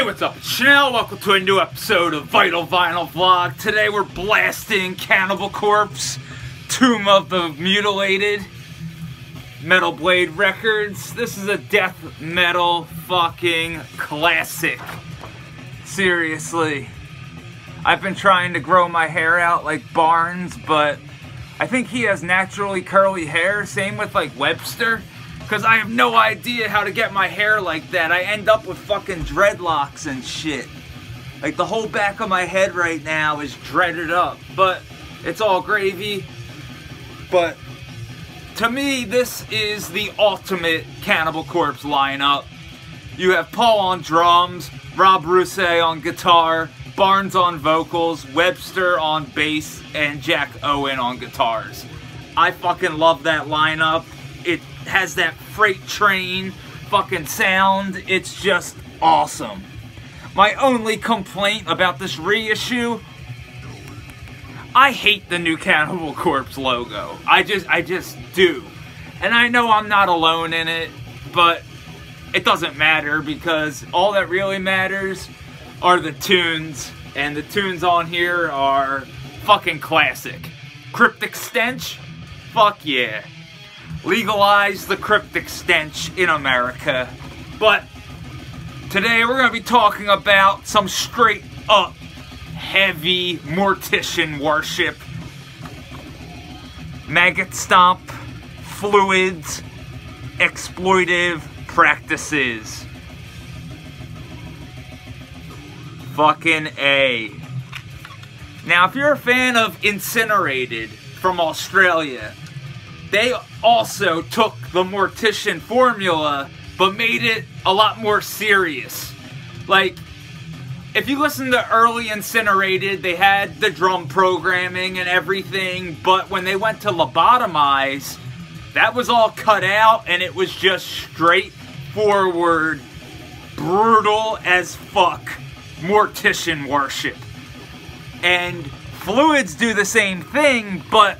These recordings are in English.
Hey, what's up, it's Chanel. Welcome to a new episode of Vital Vinyl Vlog. Today we're blasting Cannibal Corpse, Tomb of the Mutilated, Metal Blade Records. This is a death metal fucking classic. Seriously. I've been trying to grow my hair out like Barnes, but I think he has naturally curly hair. Same with like Webster. Because I have no idea how to get my hair like that. I end up with fucking dreadlocks and shit. Like the whole back of my head right now is dreaded up. But it's all gravy. But to me, this is the ultimate Cannibal Corpse lineup. You have Paul on drums, Rob Rusay on guitar, Barnes on vocals, Webster on bass, and Jack Owen on guitars. I fucking love that lineup. It has that freight train fucking sound. It's just awesome. My only complaint about this reissue, I hate the new Cannibal Corpse logo. I just do. And I know I'm not alone in it, but it doesn't matter because all that really matters are the tunes. And the tunes on here are fucking classic. Cryptic Stench? Fuck yeah. Legalize the Cryptic Stench in America. But today we're going to be talking about some straight up heavy Mortician worship. Maggot Stomp, Fluids, exploitive practices. Fucking A. Now if you're a fan of Incinerated from Australia, they also took the Mortician formula, but made it a lot more serious. Like, if you listen to early Incinerated, they had the drum programming and everything, but when they went to lobotomize, that was all cut out, and it was just straightforward, brutal as fuck Mortician worship. And Fluids do the same thing, but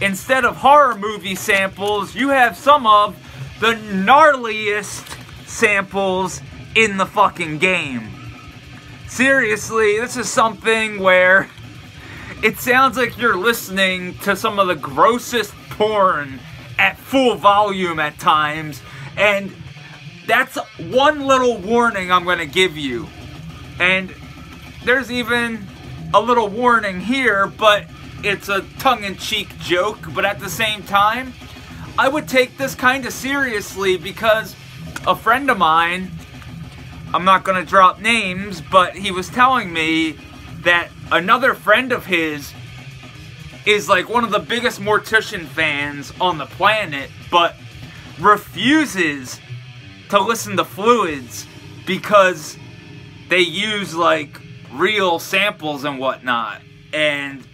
instead of horror movie samples, you have some of the gnarliest samples in the fucking game. Seriously, this is something where it sounds like you're listening to some of the grossest porn at full volume at times, and that's one little warning I'm gonna give you. And there's even a little warning here, but it's a tongue-in-cheek joke, but at the same time, I would take this kind of seriously because a friend of mine, I'm not going to drop names, but he was telling me that another friend of his is like one of the biggest Mortician fans on the planet, but refuses to listen to Fluids because they use like real samples and whatnot, and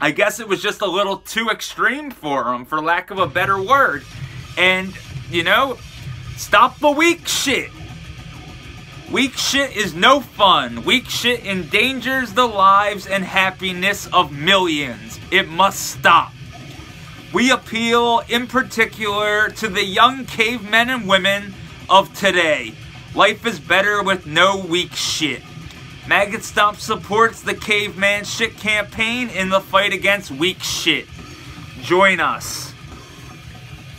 I guess it was just a little too extreme for him, for lack of a better word. And, you know, stop the weak shit. Weak shit is no fun. Weak shit endangers the lives and happiness of millions. It must stop. We appeal in particular to the young cavemen and women of today. Life is better with no weak shit. Maggot Stomp supports the Caveman Shit campaign in the fight against weak shit. Join us.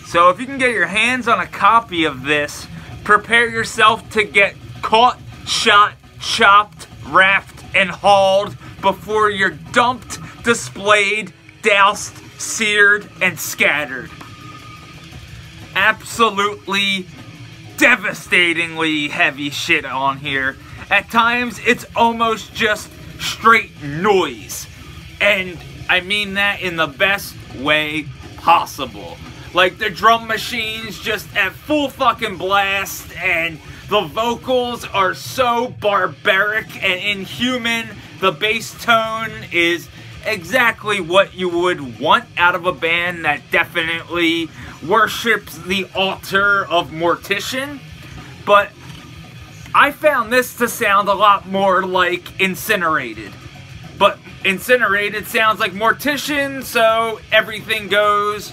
So if you can get your hands on a copy of this, prepare yourself to get caught, shot, chopped, wrapped, and hauled before you're dumped, displayed, doused, seared, and scattered. Absolutely, devastatingly heavy shit on here. At times, it's almost just straight noise. And I mean that in the best way possible. Like the drum machines just at full fucking blast, and the vocals are so barbaric and inhuman. The bass tone is exactly what you would want out of a band that definitely worships the altar of Mortician. But I found this to sound a lot more like Incinerated. But Incinerated sounds like Mortician, so everything goes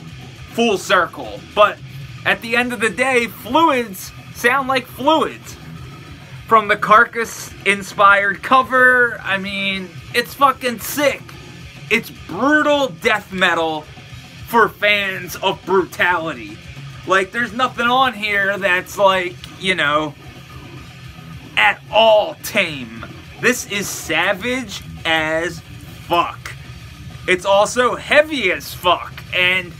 full circle. But at the end of the day, Fluids sound like Fluids. from the Carcass-inspired cover. I mean, it's fucking sick. It's brutal death metal for fans of brutality. Like, there's nothing on here that's like, you know, at all tame. This is savage as fuck. It's also heavy as fuck, and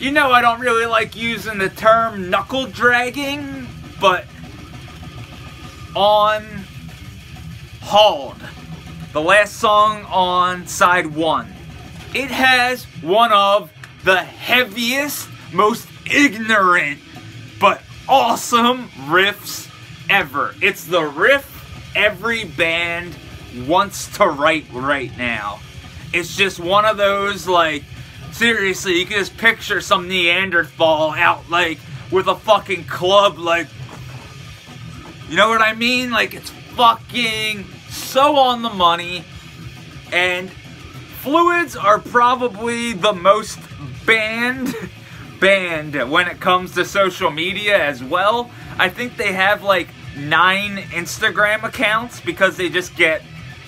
you know I don't really like using the term knuckle dragging, but on HALD, the last song on side one, it has one of the heaviest, most ignorant, but awesome riffs ever. It's the riff every band wants to write right now. It's just one of those, like, seriously, you can just picture some Neanderthal out, like, with a fucking club, like, you know what I mean? Like, it's fucking so on the money. And Fluids are probably the most banned when it comes to social media as well. I think they have like 9 Instagram accounts because they just get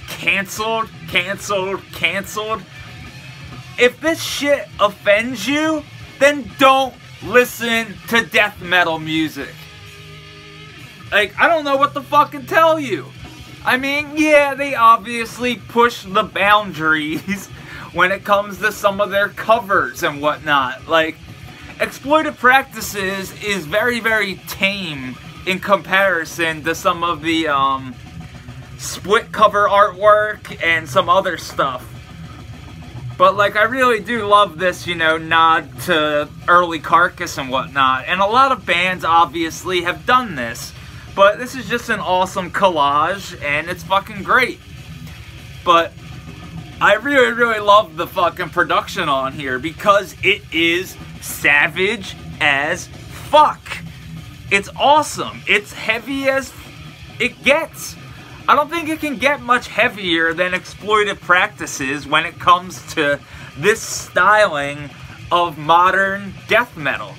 canceled, canceled, canceled. If this shit offends you, then don't listen to death metal music. Like, I don't know what to fucking tell you. I mean, yeah, they obviously push the boundaries when it comes to some of their covers and whatnot. Like, Exploited Practices is very, very tame in comparison to some of the split cover artwork and some other stuff. But, like, I really do love this, you know, nod to early Carcass and whatnot. And a lot of bands, obviously, have done this. But this is just an awesome collage, and it's fucking great. But I really, really love the fucking production on here because it is savage as fuck. It's awesome. It's heavy as it gets. I don't think it can get much heavier than Exploited Practices when it comes to this styling of modern death metal.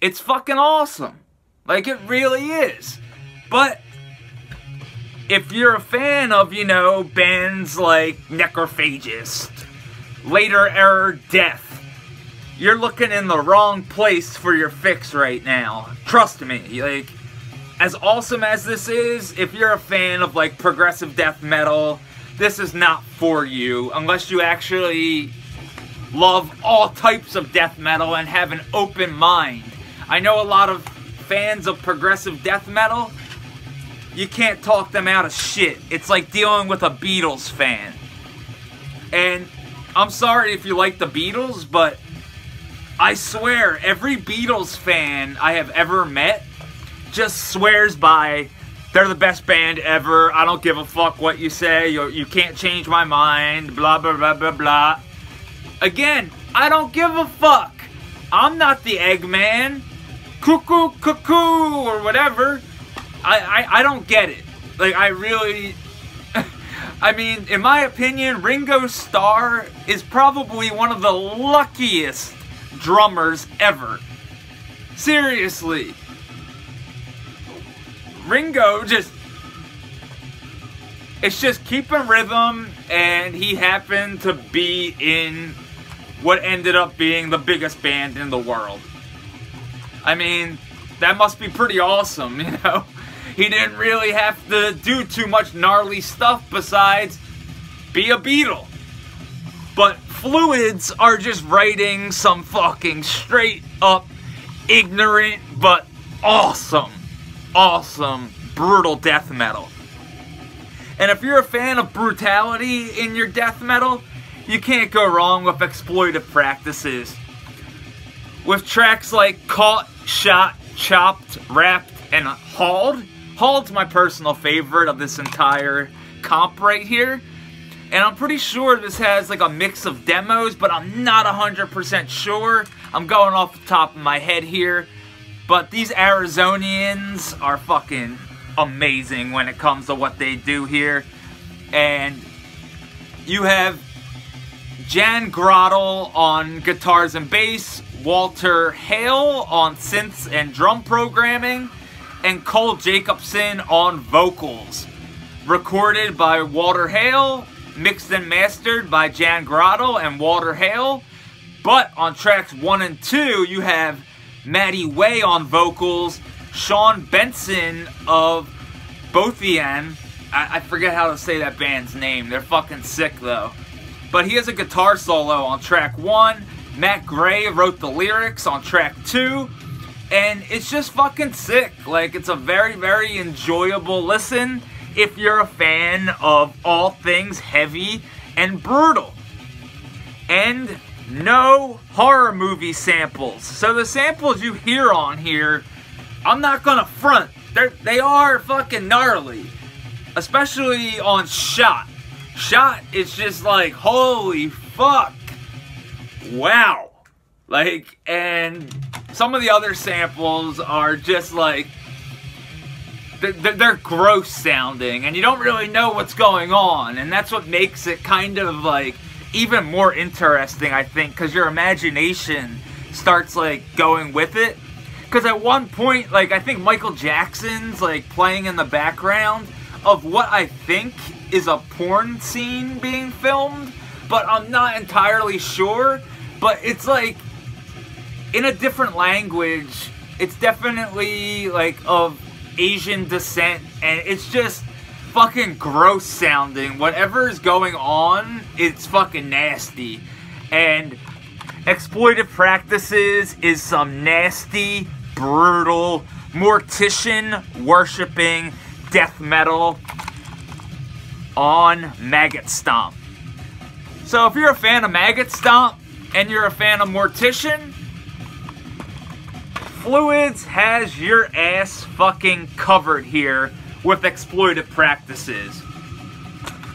It's fucking awesome. Like, it really is. But if you're a fan of, you know, bands like Necrophagist, later era Death, you're looking in the wrong place for your fix right now. Trust me, like, as awesome as this is, if you're a fan of, like, progressive death metal, this is not for you, unless you actually love all types of death metal and have an open mind. I know a lot of fans of progressive death metal, you can't talk them out of shit. It's like dealing with a Beatles fan. And I'm sorry if you like the Beatles, but I swear, every Beatles fan I have ever met just swears by, they're the best band ever, I don't give a fuck what you say, you can't change my mind, blah blah blah blah blah. Again, I don't give a fuck. I'm not the Eggman. Cuckoo cuckoo or whatever. I don't get it. Like, I really I mean, in my opinion, Ringo Starr is probably one of the luckiest drummers ever. Seriously. Ringo just, it's just keeping rhythm, and he happened to be in what ended up being the biggest band in the world. I mean, that must be pretty awesome, you know? He didn't really have to do too much gnarly stuff besides be a Beatle. But Fluids are just writing some fucking straight up ignorant but awesome, awesome, brutal death metal. And if you're a fan of brutality in your death metal, you can't go wrong with Exploited Practices. With tracks like Caught, Shot, Chopped, Wrapped, and HALD. HALD's my personal favorite of this entire comp right here. And I'm pretty sure this has like a mix of demos, but I'm not 100% sure. I'm going off the top of my head here. But these Arizonians are fucking amazing when it comes to what they do here. And you have Jan Grottle on guitars and bass, Walter Hale on synths and drum programming, and Cole Jacobson on vocals. Recorded by Walter Hale, mixed and mastered by Jan Grottle and Walter Hale. But on tracks 1 and 2, you have Matty Way on vocals, Sean Benson of Bothian. I forget how to say that band's name. They're fucking sick, though. But he has a guitar solo on track 1. Matt Gray wrote the lyrics on track 2. And it's just fucking sick. Like, it's a very, very enjoyable listen if you're a fan of all things heavy and brutal. And no horror movie samples. So the samples you hear on here, I'm not gonna front. They are fucking gnarly. Especially on Shot. Shot is just like, holy fuck. Wow. Like, and some of the other samples are just like, they're gross sounding and you don't really know what's going on, and that's what makes it kind of like even more interesting, I think, because your imagination starts like going with it. Because at one point, like, I think Michael Jackson's like playing in the background of what I think is a porn scene being filmed, but I'm not entirely sure. But it's like in a different language. It's definitely like of Asian descent, and it's just fucking gross sounding. Whatever is going on, it's fucking nasty. And Exploitive Practices is some nasty, brutal, Mortician worshipping death metal on Maggot Stomp. So if you're a fan of Maggot Stomp and you're a fan of Mortician, Fluids has your ass fucking covered here with Exploitive Practices.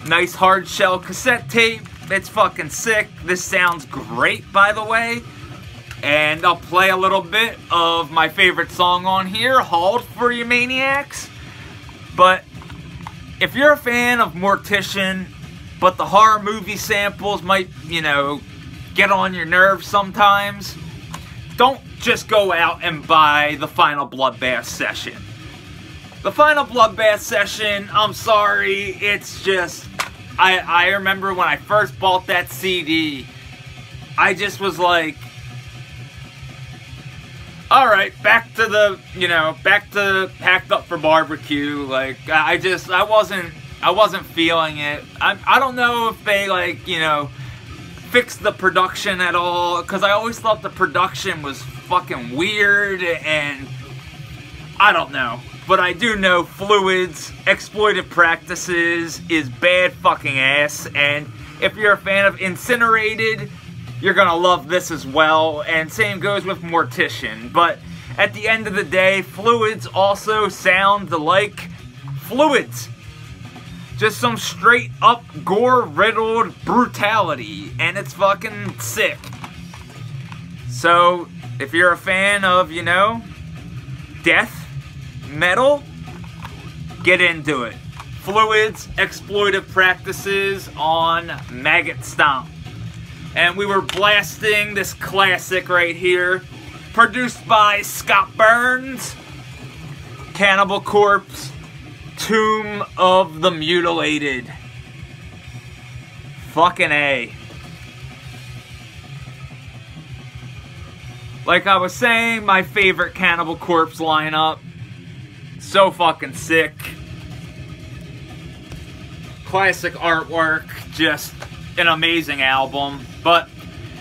Nice hard shell cassette tape. It's fucking sick. This sounds great, by the way. And I'll play a little bit of my favorite song on here, HALD, for you maniacs. But if you're a fan of Mortician, but the horror movie samples might, you know, get on your nerves sometimes, don't just go out and buy the Final Bloodbath Session. The Final Bloodbath Session, I'm sorry, it's just, I remember when I first bought that CD, I just was like, alright, back to the, you know, back to Packed Up for Barbecue. Like, I wasn't feeling it. I don't know if they, like, you know, fixed the production at all, because I always thought the production was fucking weird, and I don't know. But I do know Fluids, Exploitive Practices is bad fucking ass, and if you're a fan of Incinerated, you're gonna love this as well, and same goes with Mortician. But at the end of the day, Fluids also sound like Fluids. Just some straight up gore-riddled brutality, and it's fucking sick. So, if you're a fan of, you know, death metal, get into it. Fluids, Exploitive Practices on Maggot Stomp. And we were blasting this classic right here, produced by Scott Burns, Cannibal Corpse, Tomb of the Mutilated. Fucking A. Like I was saying, my favorite Cannibal Corpse lineup. So fucking sick. Classic artwork, just an amazing album. But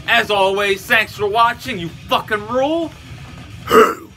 as always, thanks for watching, you fucking rule.